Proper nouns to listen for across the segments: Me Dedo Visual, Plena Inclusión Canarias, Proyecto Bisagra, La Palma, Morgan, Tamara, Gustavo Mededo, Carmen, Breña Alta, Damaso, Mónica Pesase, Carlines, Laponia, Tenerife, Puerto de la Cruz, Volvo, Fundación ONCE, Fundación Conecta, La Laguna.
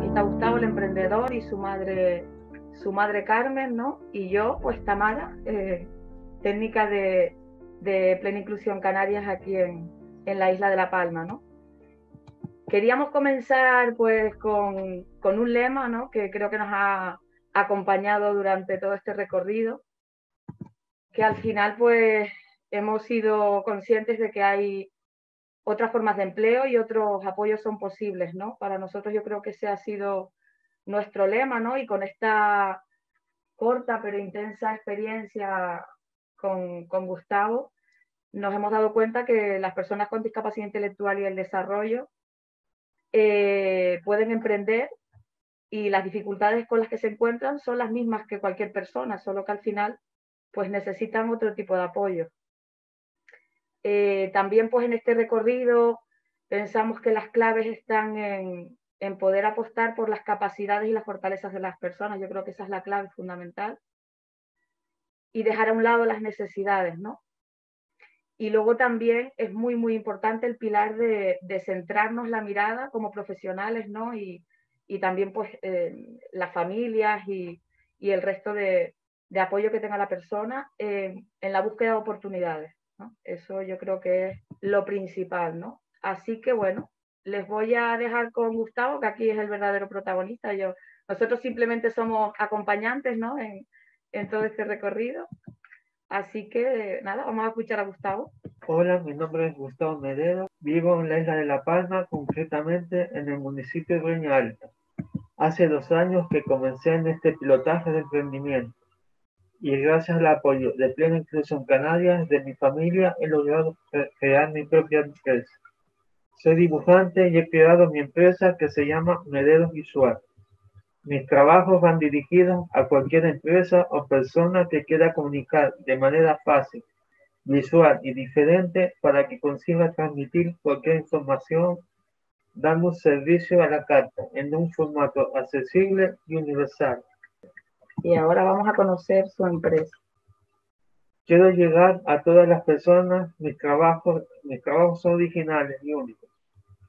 aquí está Gustavo, el emprendedor, y su madre Carmen, ¿no? Y yo, pues Tamara, técnica de Plena Inclusión Canarias aquí en la isla de La Palma, ¿no? Queríamos comenzar pues con un lema, ¿no?, que creo que nos ha acompañado durante todo este recorrido, que al final pues hemos sido conscientes de que hay otras formas de empleo y otros apoyos son posibles, ¿no? Para nosotros yo creo que ese ha sido nuestro lema, ¿no? Y con esta corta pero intensa experiencia con Gustavo, nos hemos dado cuenta que las personas con discapacidad intelectual y el desarrollo pueden emprender y las dificultades con las que se encuentran son las mismas que cualquier persona, solo que al final pues necesitan otro tipo de apoyo. También pues en este recorrido pensamos que las claves están en poder apostar por las capacidades y las fortalezas de las personas. Yo creo que esa es la clave fundamental, y dejar a un lado las necesidades, ¿no? Y luego también es muy muy importante el pilar de centrarnos la mirada como profesionales, ¿no? Y también pues las familias y el resto de apoyo que tenga la persona en la búsqueda de oportunidades, ¿no? Eso yo creo que es lo principal, ¿no? Así que bueno, les voy a dejar con Gustavo, que aquí es el verdadero protagonista. Nosotros simplemente somos acompañantes, ¿no?, en todo este recorrido. Así que nada, vamos a escuchar a Gustavo. Hola, mi nombre es Gustavo Mededo. Vivo en la isla de La Palma, concretamente en el municipio de Breña Alta. Hace 2 años que comencé en este pilotaje de emprendimiento, y gracias al apoyo de Plena Inclusión Canarias de mi familia he logrado crear mi propia empresa. Soy dibujante y he creado mi empresa que se llama Me Dedo Visual. Mis trabajos van dirigidos a cualquier empresa o persona que quiera comunicar de manera fácil, visual y diferente para que consiga transmitir cualquier información, dando un servicio a la carta en un formato accesible y universal. Y ahora vamos a conocer su empresa. Quiero llegar a todas las personas. Mis trabajos son originales y únicos,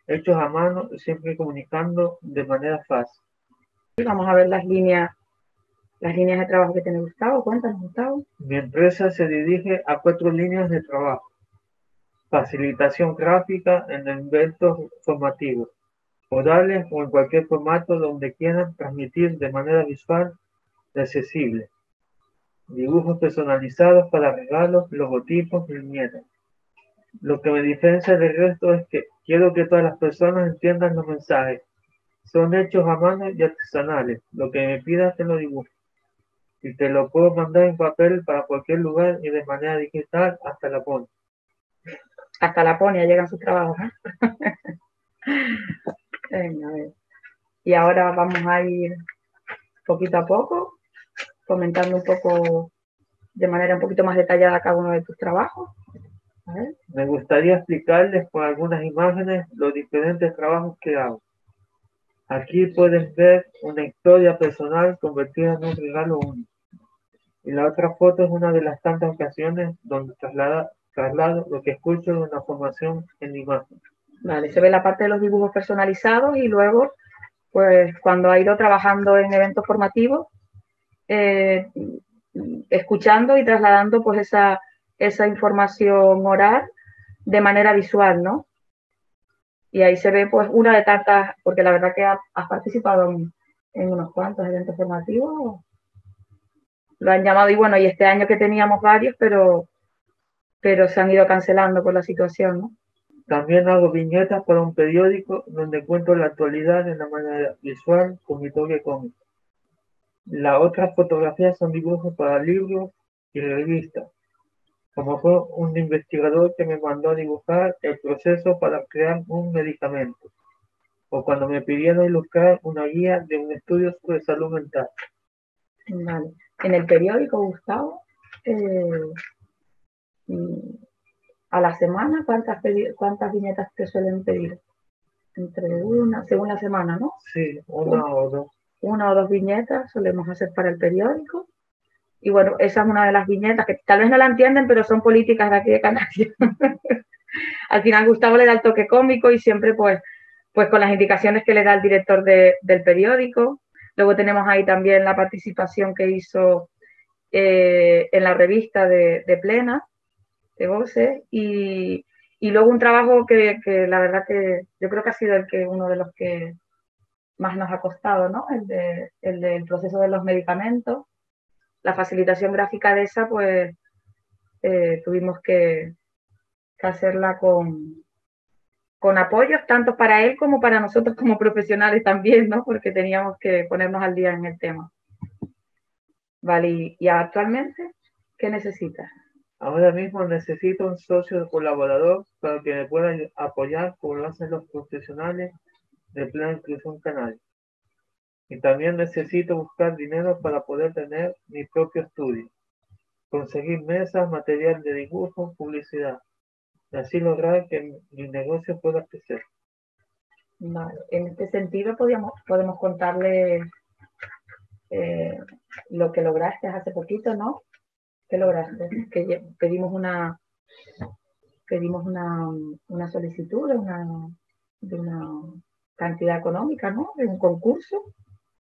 hechos a mano y siempre comunicando de manera fácil. Vamos a ver las líneas de trabajo que tiene Gustavo. ¿Cuántas, Gustavo? Mi empresa se dirige a 4 líneas de trabajo. Facilitación gráfica en eventos formativos, orales o en cualquier formato donde quieran transmitir de manera visual y accesible. Dibujos personalizados para regalos, logotipos y viñetas. Lo que me diferencia del resto es que quiero que todas las personas entiendan los mensajes. Son hechos a mano y artesanales. Lo que me pidas te lo dibujo, y te lo puedo mandar en papel para cualquier lugar y de manera digital hasta Laponia. Hasta Laponia llegan sus trabajos, ¿eh? Venga, a ver. Y ahora vamos a ir poquito a poco comentando un poco de manera un poquito más detallada cada uno de tus trabajos. A ver. Me gustaría explicarles con algunas imágenes los diferentes trabajos que hago. Aquí puedes ver una historia personal convertida en un regalo único. Y la otra foto es una de las tantas ocasiones donde traslado lo que escucho de una formación en imagen. Vale, se ve la parte de los dibujos personalizados y luego, pues, cuando ha ido trabajando en eventos formativos, escuchando y trasladando, pues, esa información oral de manera visual, ¿no? Y ahí se ve pues una de tantas, porque la verdad que has participado en unos cuantos eventos formativos. Lo han llamado, y bueno, y este año que teníamos varios, pero se han ido cancelando por la situación, ¿no? También hago viñetas para un periódico donde cuento la actualidad de una manera visual con mi toque cómico. Las otras fotografías son dibujos para libros y revistas. Como fue un investigador que me mandó a dibujar el proceso para crear un medicamento, o cuando me pidieron ilustrar una guía de un estudio sobre salud mental. Vale. En el periódico, Gustavo, a la semana, ¿cuántas viñetas te suelen pedir? Según la semana, ¿no? Sí, una o dos. 1 o 2 viñetas solemos hacer para el periódico. Y bueno, esa es una de las viñetas que tal vez no la entienden, pero son políticas de aquí de Canarias. Al final Gustavo le da el toque cómico y siempre pues pues con las indicaciones que le da el director del periódico. Luego tenemos ahí también la participación que hizo en la revista de Plena, de ONCE, y luego un trabajo que la verdad que yo creo que ha sido uno de los que más nos ha costado, ¿no? El del proceso de los medicamentos. La facilitación gráfica de esa, pues tuvimos que hacerla con apoyos tanto para él como para nosotros como profesionales también, ¿no? Porque teníamos que ponernos al día en el tema. Vale, y actualmente, ¿qué necesitas? Ahora mismo necesito un socio colaborador para que me pueda apoyar como lo hacen los profesionales de Plena Inclusión Canarias. Y también necesito buscar dinero para poder tener mi propio estudio, conseguir mesas, material de dibujo, publicidad, y así lograr que mi negocio pueda crecer. Vale. En este sentido podemos contarle lo que lograste hace poquito, ¿no? ¿Qué lograste? Que pedimos una solicitud de una cantidad económica, ¿no? De un concurso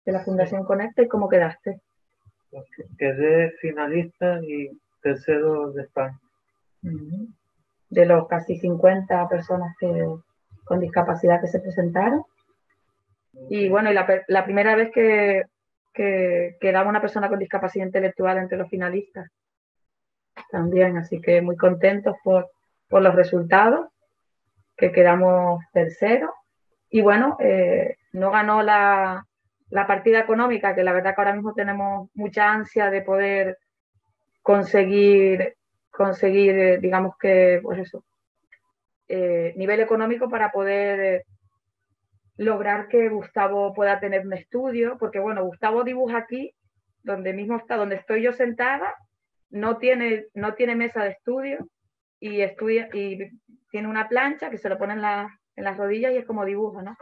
de la Fundación Conecta. ¿Y cómo quedaste? Quedé finalista y tercero de España. De los casi 50 personas con discapacidad que se presentaron. Y bueno, y la primera vez que quedaba una persona con discapacidad intelectual entre los finalistas también, así que muy contentos por los resultados, que quedamos terceros. Y bueno, no ganó la partida económica, que la verdad que ahora mismo tenemos mucha ansia de poder conseguir digamos que, pues eso, nivel económico para poder lograr que Gustavo pueda tener un estudio, porque bueno, Gustavo dibuja aquí, donde mismo está, donde estoy yo sentada, no tiene mesa de estudio y estudia, y tiene una plancha que se lo pone en las rodillas y es como dibujo, ¿no?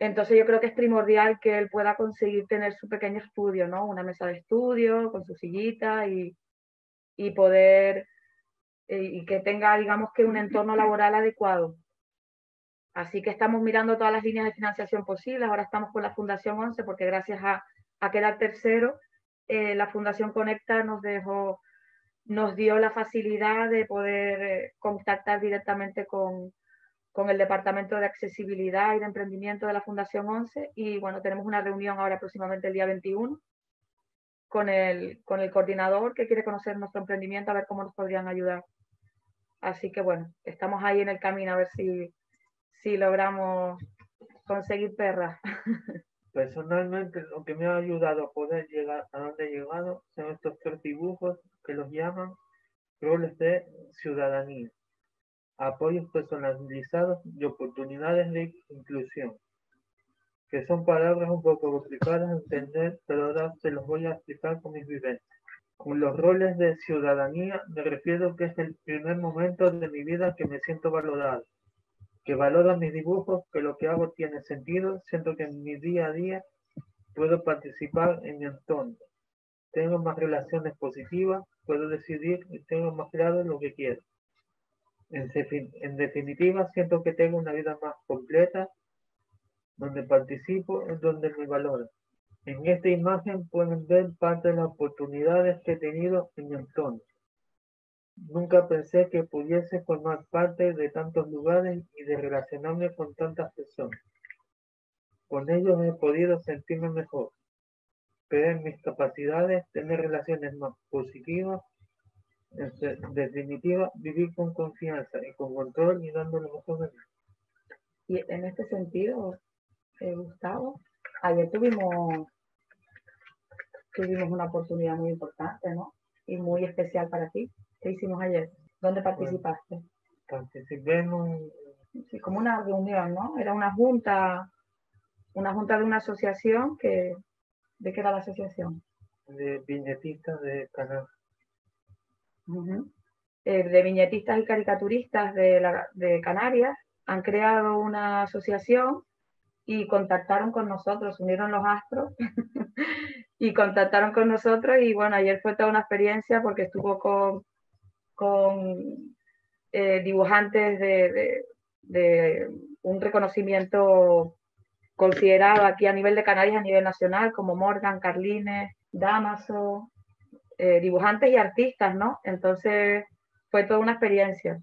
Entonces yo creo que es primordial que él pueda conseguir tener su pequeño estudio, ¿no? Una mesa de estudio con su sillita y poder, y que tenga, digamos que, un entorno laboral adecuado. Así que estamos mirando todas las líneas de financiación posibles. Ahora estamos con la Fundación ONCE, porque gracias a quedar tercero, la Fundación Conecta nos dio la facilidad de poder contactar directamente con el Departamento de Accesibilidad y de Emprendimiento de la Fundación ONCE. Y bueno, tenemos una reunión ahora próximamente el día 21 con el coordinador, que quiere conocer nuestro emprendimiento, a ver cómo nos podrían ayudar. Así que bueno, estamos ahí en el camino, a ver si logramos conseguir perras. Personalmente, lo que me ha ayudado a poder llegar a donde he llegado son estos 3 dibujos que los llaman roles de ciudadanía, apoyos personalizados y oportunidades de inclusión, que son palabras un poco complicadas de entender, pero ahora se los voy a explicar con mis vivencias. Con los roles de ciudadanía me refiero que es el primer momento de mi vida que me siento valorado, que valoro mis dibujos, que lo que hago tiene sentido, siento que en mi día a día puedo participar en mi entorno, tengo más relaciones positivas, puedo decidir y tengo más claro lo que quiero. En definitiva, siento que tengo una vida más completa, donde participo, donde me valoro. En esta imagen pueden ver parte de las oportunidades que he tenido en mi entorno. Nunca pensé que pudiese formar parte de tantos lugares y de relacionarme con tantas personas. Con ellos he podido sentirme mejor, creer en mis capacidades, tener relaciones más positivas, en definitiva, vivir con confianza y con control y dando lo mejor de mí. Y en este sentido, Gustavo, ayer tuvimos una oportunidad muy importante, ¿no? Y muy especial para ti. ¿Qué hicimos ayer? ¿Dónde participaste? Bueno, participé en sí, como una reunión, ¿no? Era una junta de una asociación que... ¿De qué era la asociación? De viñetistas de Canarias. De viñetistas y caricaturistas de Canarias. Han creado una asociación y contactaron con nosotros, unieron los astros y contactaron con nosotros. Y bueno, ayer fue toda una experiencia porque estuvo con dibujantes de un reconocimiento considerado aquí a nivel de Canarias, a nivel nacional, como Morgan, Carlines, Damaso, dibujantes y artistas, ¿no? Entonces fue toda una experiencia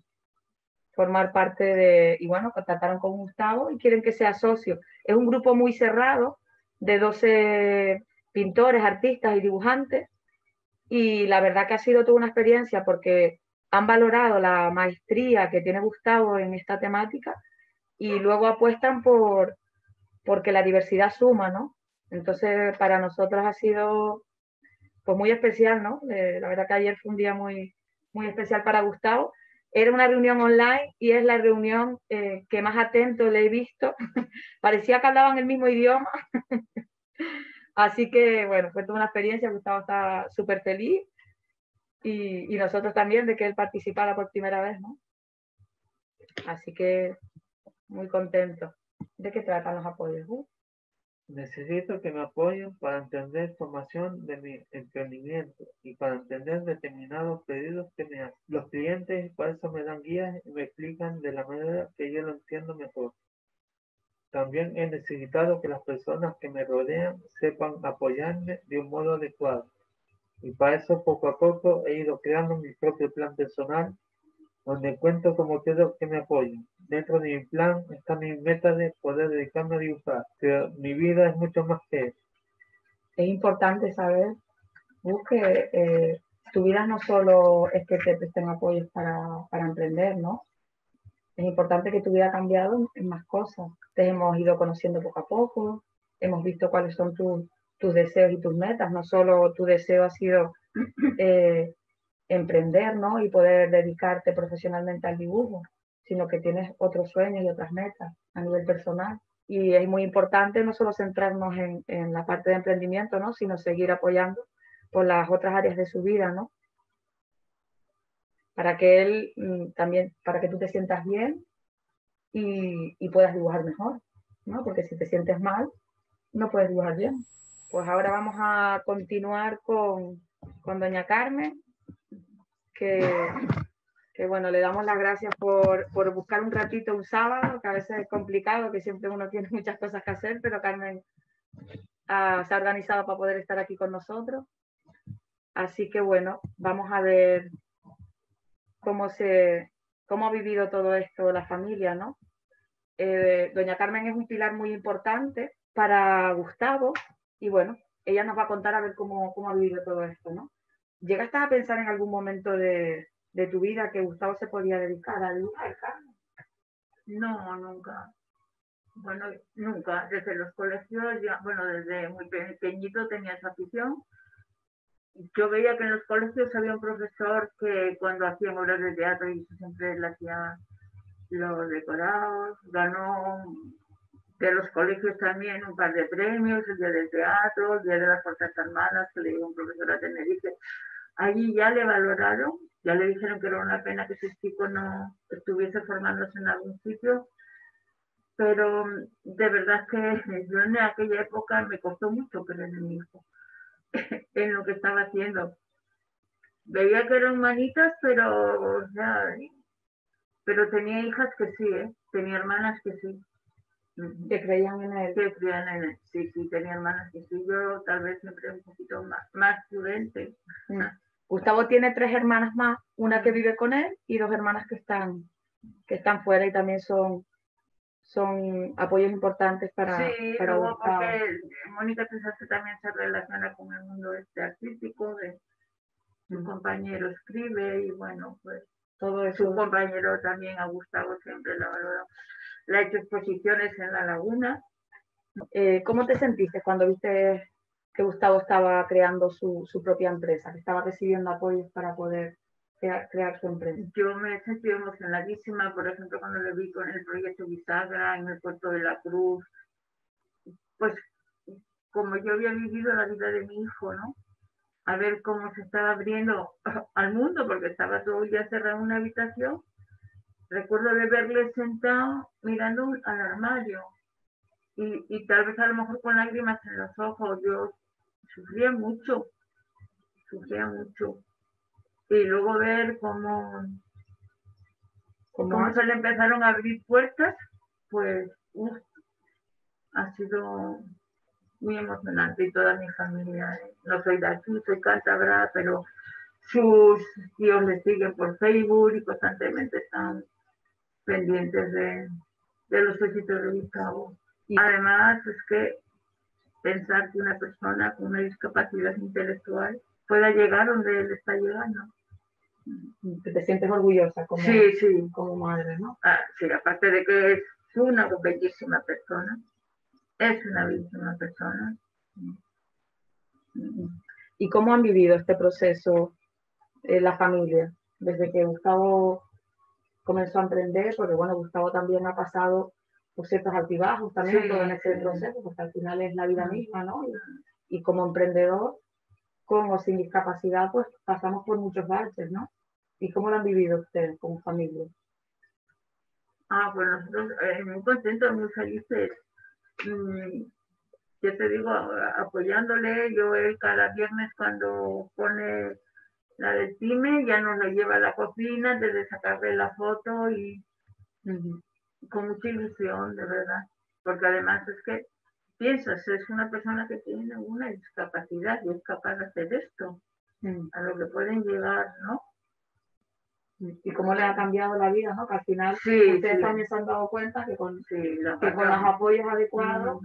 formar parte de, y bueno, contactaron con Gustavo y quieren que sea socio. Es un grupo muy cerrado de 12 pintores, artistas y dibujantes, y la verdad que ha sido toda una experiencia porque han valorado la maestría que tiene Gustavo en esta temática y luego apuestan por porque la diversidad suma, ¿no? Entonces para nosotros ha sido pues muy especial, ¿no? La verdad que ayer fue un día muy, muy especial para Gustavo. Era una reunión online y es la reunión que más atento le he visto. Parecía que hablaban el mismo idioma. Así que, bueno, fue toda una experiencia. Gustavo está súper feliz y nosotros también de que él participara por primera vez, ¿no? Así que muy contento. ¿De qué tratan los apoyos? Necesito que me apoyen para entender formación de mi emprendimiento y para entender determinados pedidos que me hacen los clientes, y para eso me dan guías y me explican de la manera que yo lo entiendo mejor. También he necesitado que las personas que me rodean sepan apoyarme de un modo adecuado. Y para eso poco a poco he ido creando mi propio plan personal, donde cuento cómo quiero que me apoyen. Dentro de mi plan está mi meta de poder dedicarme a dibujar, pero mi vida es mucho más que eso. Es importante saber que tu vida no solo es que te presten apoyos para emprender, ¿no? Es importante que tu vida ha cambiado en más cosas. Te hemos ido conociendo poco a poco, hemos visto cuáles son tus deseos y tus metas. No solo tu deseo ha sido emprender, ¿no? Y poder dedicarte profesionalmente al dibujo, sino que tienes otros sueños y otras metas a nivel personal. Y es muy importante no solo centrarnos en la parte de emprendimiento, ¿no? Sino seguir apoyando por las otras áreas de su vida, ¿no? Para que él también, para que tú te sientas bien y puedas dibujar mejor, ¿no? Porque si te sientes mal, no puedes dibujar bien. Pues ahora vamos a continuar con doña Carmen. Que bueno, le damos las gracias por buscar un ratito un sábado, que a veces es complicado, que siempre uno tiene muchas cosas que hacer, pero Carmen se ha organizado para poder estar aquí con nosotros. Así que bueno, vamos a ver cómo ha vivido todo esto la familia, ¿no? Doña Carmen es un pilar muy importante para Gustavo y bueno, ella nos va a contar a ver cómo ha vivido todo esto, ¿no? ¿Llegaste a pensar en algún momento de tu vida que Gustavo se podía dedicar a dibujar, Carmen? No, nunca. Bueno, nunca. Desde los colegios, desde muy pequeñito tenía esa afición. Yo veía que en los colegios había un profesor que cuando hacían obras de teatro y siempre le hacía los decorados, ganó de los colegios también un par de premios, el día del teatro, el día de las Fuerzas Armadas, que le dio un profesor a Tenerife. Allí ya le valoraron, ya le dijeron que era una pena que ese chico no estuviese formándose en algún sitio, pero de verdad que yo en aquella época me costó mucho creer en mi hijo, en lo que estaba haciendo. Veía que eran manitas, pero tenía hijas que sí, tenía hermanas que sí. Que creían en él. Que creían en él, sí, tenía hermanas que sí, yo tal vez siempre un poquito más prudente. Gustavo tiene 3 hermanas más, una que vive con él y 2 hermanas que están fuera y también son apoyos importantes para luego Gustavo. Porque Mónica Pesase también se relaciona con el mundo artístico, su compañero escribe y bueno, pues todo eso. Su compañero también a Gustavo siempre lo valoró. Le ha hecho exposiciones en La Laguna. ¿Cómo te sentiste cuando viste que Gustavo estaba creando su propia empresa, que estaba recibiendo apoyos para poder crear su empresa? Yo me he sentido emocionadísima, por ejemplo, cuando le vi con el proyecto Bisagra en el Puerto de la Cruz. Pues como yo había vivido la vida de mi hijo, ¿no? A ver cómo se estaba abriendo al mundo, porque estaba todo ya cerrado en una habitación. Recuerdo de verle sentado mirando al armario y tal vez a lo mejor con lágrimas en los ojos. Yo sufría mucho. Y luego ver cómo Como se le empezaron a abrir puertas, pues ha sido muy emocionante. Y toda mi familia, no soy de aquí, soy cántabra, pero sus tíos le siguen por Facebook y constantemente están pendientes de los éxitos de Gustavo. Y además es que pensar que una persona con una discapacidad intelectual pueda llegar donde él está llegando. Te sientes orgullosa como, como madre, ¿no? Ah, sí, aparte de que es una bellísima persona, es una bellísima persona. ¿Y cómo han vivido este proceso la familia? Desde que Gustavo comenzó a emprender, porque bueno, Gustavo también ha pasado por ciertos altibajos también en este proceso, porque al final es la vida misma, ¿no? Y como emprendedor, con o sin discapacidad, pues pasamos por muchos baches, ¿no? ¿Y cómo lo han vivido ustedes como familia? Ah, pues nosotros muy contentos, muy felices. Yo te digo, apoyándole, yo él cada viernes cuando pone la del time, ya nos la lleva a la cocina, desde sacarle la foto y con mucha ilusión, de verdad. Porque además es que piensas, es una persona que tiene una discapacidad y es capaz de hacer esto, a lo que pueden llegar, ¿no? Y cómo le ha cambiado la vida, ¿no? Que al final ustedes también se han dado cuenta que con, que con los apoyos adecuados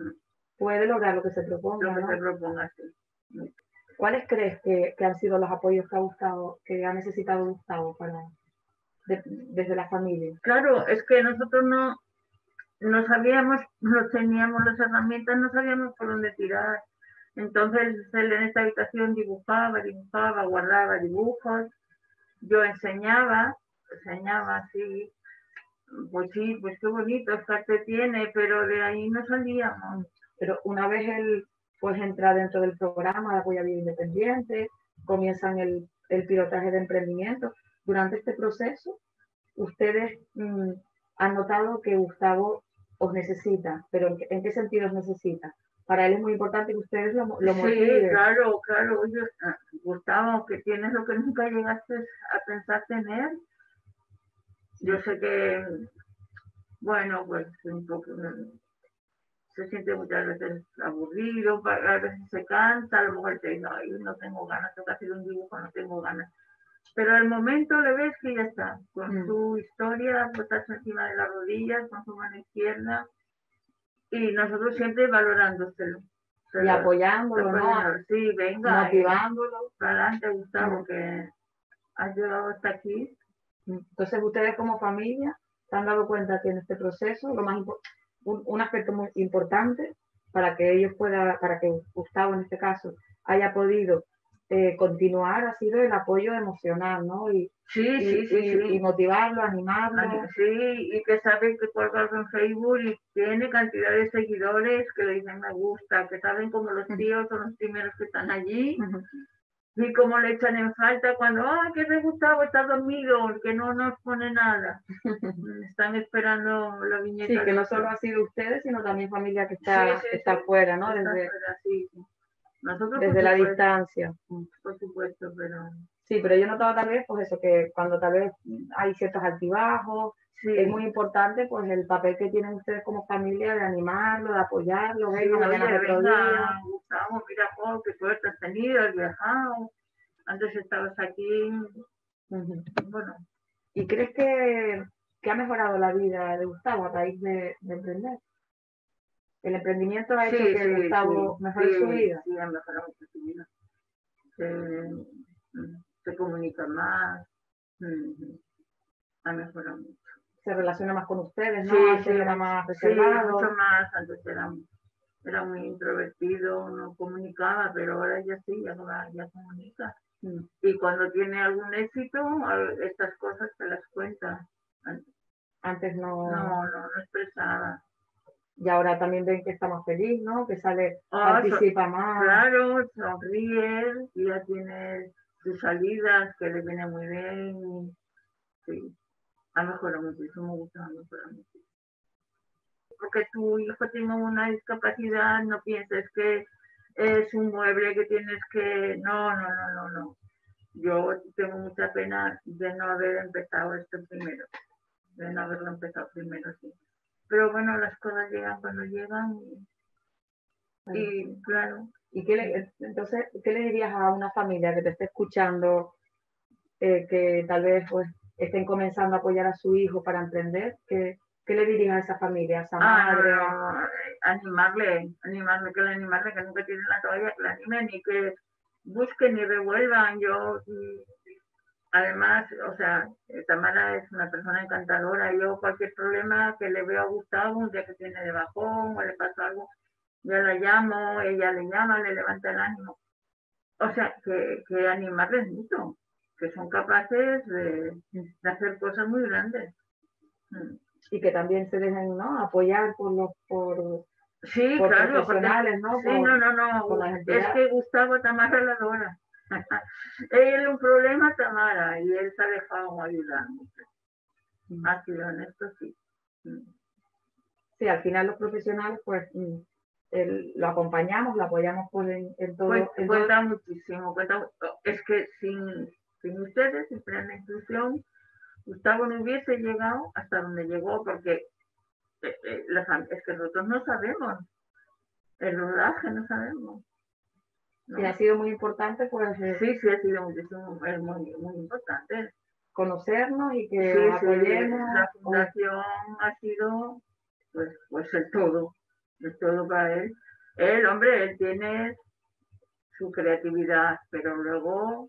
puede lograr lo que se proponga, ¿no? Lo que se proponga, sí. ¿Cuáles crees que han sido los apoyos que ha Gustavo, que ha necesitado Gustavo para, desde la familia? Claro, es que nosotros no sabíamos, no teníamos las herramientas, no sabíamos por dónde tirar. Entonces él en esta habitación dibujaba, guardaba dibujos. Yo enseñaba así, pues qué bonito, arte tiene, pero de ahí no salíamos. Pero una vez él pues entra dentro del programa de apoyo a vida independiente, comienzan el pilotaje de emprendimiento. Durante este proceso, ustedes han notado que Gustavo os necesita, pero ¿en qué sentido os necesita? Para él es muy importante que ustedes lo motiven. Sí, claro, claro. Oye, Gustavo, que tienes lo que nunca llegaste a pensar tener. Yo sé que, bueno, pues un poco se siente muchas veces aburrido, a veces se cansa, a lo mejor te dice, ay, no tengo ganas, tengo que hacer un dibujo, no tengo ganas. Pero al momento le ves que ya está, con su historia, puestas encima de las rodillas, con su mano izquierda, y nosotros siempre valorándoselo. Y apoyándolo, ¿no? Sí, venga. Motivándolo. Para adelante, Gustavo, que has llegado hasta aquí. Entonces, ustedes como familia se han dado cuenta que en este proceso, lo más un aspecto muy importante para que ellos puedan, para que Gustavo en este caso haya podido continuar ha sido el apoyo emocional, ¿no? Y motivarlo, animarlo. Sí, y que saben que cuelga algo en Facebook y tiene cantidad de seguidores que le dicen me gusta, que saben como los tíos son los primeros que están allí y como le echan en falta cuando, ¡ay, que me gustaba, está dormido! Que no nos pone nada. Están esperando la viñeta. Sí, que no solo ha sido ustedes, sino también familia que está, está fuera, ¿no? Desde fuera, nosotros, desde la distancia. Por supuesto, pero... Sí, pero yo notaba tal vez, pues eso, que cuando tal vez hay ciertos altibajos, es muy importante, pues, el papel que tienen ustedes como familia de animarlo, de apoyarlo. Sí, no, venga, Gustavo, mira, oh, qué suerte has tenido, has viajado, antes estabas aquí, bueno. ¿Y crees que ha mejorado la vida de Gustavo a raíz de emprender? El emprendimiento ha hecho que Gustavo mejore su vida. Sí, ha mejorado mucho su vida. Se comunica más, ha mejorado mucho. Se relaciona más con ustedes, ¿no? Sí, era más reservado. Sí, mucho más. Antes era muy introvertido, no comunicaba, pero ahora ya sí, ya comunica. Y cuando tiene algún éxito, estas cosas se las cuenta. Antes no... No expresaba. Y ahora también ven que estamos feliz, ¿no? Que sale, participa más. Claro, sonríe, y ya tiene sus salidas, que le viene muy bien. Sí, ha mejorado muchísimo, Gustavo, ha mejorado muchísimo. Porque tu hijo tiene una discapacidad, no pienses que es un mueble que tienes que... No. Yo tengo mucha pena de no haber empezado esto primero. de haberlo empezado primero, sí. Pero bueno, las cosas llegan cuando llegan y claro. ¿Y qué le, entonces, qué le dirías a una familia que te esté escuchando, que tal vez pues estén comenzando a apoyar a su hijo para emprender? ¿Qué le dirías a esa familia, a esa madre? Animarle, que nunca tienen la toalla, que la animen y que busquen y revuelvan. Yo, además, o sea, Tamara es una persona encantadora. Yo cualquier problema que le veo a Gustavo, un día que tiene de bajón o le pasa algo, yo la llamo, ella le llama, le levanta el ánimo. O sea, que animarles mucho, que son capaces de hacer cosas muy grandes. Y que también se dejen, ¿no?, apoyar por los por claro, profesionales, ¿no? Sí, es que Gustavo, Tamara la adora. Él un problema, Tamara, y él se ha dejado ayudar mucho. Más que honesto, sí. Sí, al final los profesionales, pues... lo acompañamos, lo apoyamos por en todo. Cuenta muchísimo, es que sin ustedes, sin Plena Inclusión, Gustavo no hubiese llegado hasta donde llegó, porque es que nosotros no sabemos, el rodaje no sabemos. ¿No? Y ha sido muy importante, pues. Sí, ha sido muchísimo, es muy importante. Conocernos y que apoyemos. La fundación ha sido, pues el todo. Es todo para él. Él tiene su creatividad, pero luego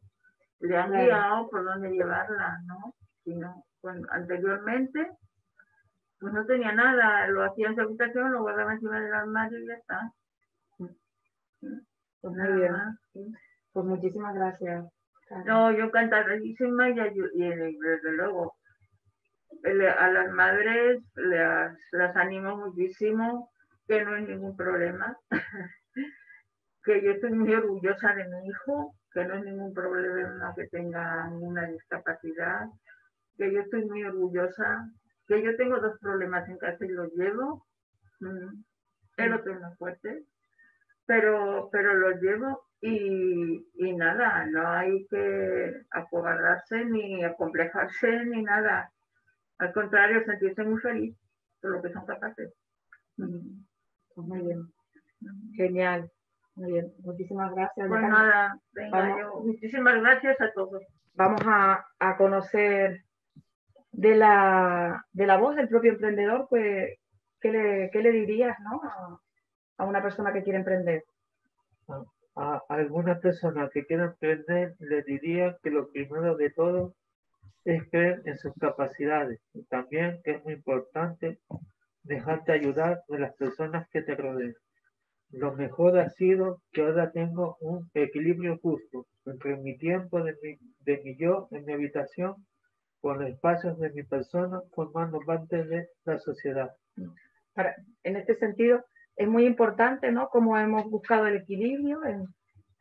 le han guiado por dónde llevarla, ¿no? Anteriormente, pues no tenía nada, lo hacía en su habitación, lo guardaba encima del armario y ya está. Pues muy bien. Pues muchísimas gracias. No, yo encantadísima y desde luego a las madres las animo muchísimo. Que no hay ningún problema, que yo estoy muy orgullosa de mi hijo, que no es ningún problema que tenga ninguna discapacidad, que yo estoy muy orgullosa, que yo tengo dos problemas en casa y los llevo, el otro es más fuerte, pero los llevo y nada, no hay que acobardarse ni acomplejarse ni nada, al contrario, sentirse muy feliz por lo que son capaces. Pues muy bien, genial, muy bien, muchísimas gracias. Pues nada, muchísimas gracias a todos. Vamos a conocer de la voz del propio emprendedor, pues, ¿qué le dirías, ¿no?, a una persona que quiere emprender? A alguna persona que quiera emprender le diría que lo primero de todo es creer en sus capacidades y también que es muy importante dejarte ayudar de las personas que te rodean. Lo mejor ha sido que ahora tengo un equilibrio justo entre mi tiempo de mi yo en mi habitación con los espacios de mi persona formando parte de la sociedad. En este sentido es muy importante, ¿no?, cómo hemos buscado el equilibrio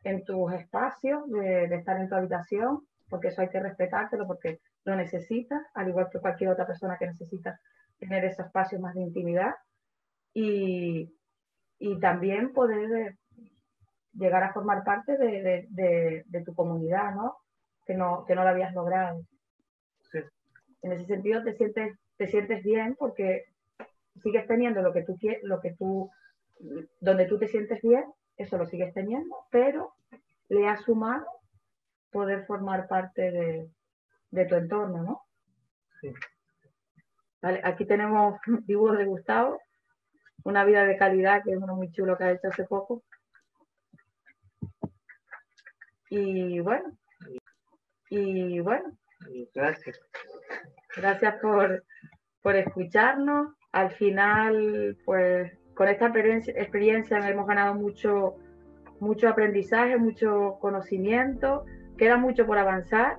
en tus espacios de estar en tu habitación, porque eso hay que respetártelo porque lo necesitas, al igual que cualquier otra persona que necesita tener esos espacios más de intimidad y también poder llegar a formar parte de tu comunidad, ¿no? Que no lo habías logrado. Sí. En ese sentido te sientes bien porque sigues teniendo lo que tú quieres, donde tú te sientes bien, eso lo sigues teniendo, pero le has sumado poder formar parte de tu entorno, ¿no? Sí. Vale, aquí tenemos dibujos de Gustavo, una vida de calidad, que es uno muy chulo que ha hecho hace poco. Y bueno, gracias. Gracias por escucharnos. Al final, pues con esta experiencia hemos ganado mucho aprendizaje, mucho conocimiento. Queda mucho por avanzar,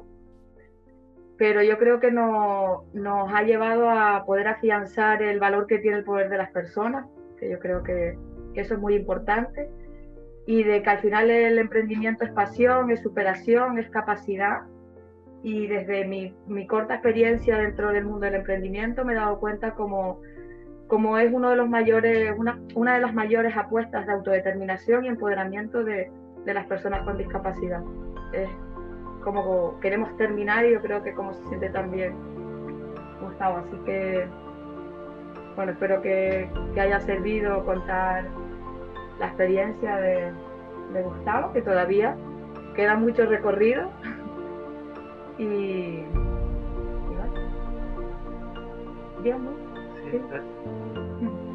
pero yo creo que nos ha llevado a poder afianzar el valor que tiene el poder de las personas, que yo creo que eso es muy importante, y de que al final el emprendimiento es pasión, es superación, es capacidad, y desde mi corta experiencia dentro del mundo del emprendimiento me he dado cuenta como es uno de los mayores, una de las mayores apuestas de autodeterminación y empoderamiento de las personas con discapacidad. Como queremos terminar y yo creo que como se siente también gustado, así que bueno, espero que haya servido contar la experiencia de Gustavo, que todavía queda mucho recorrido. Y bueno, bien, ¿no? Sí.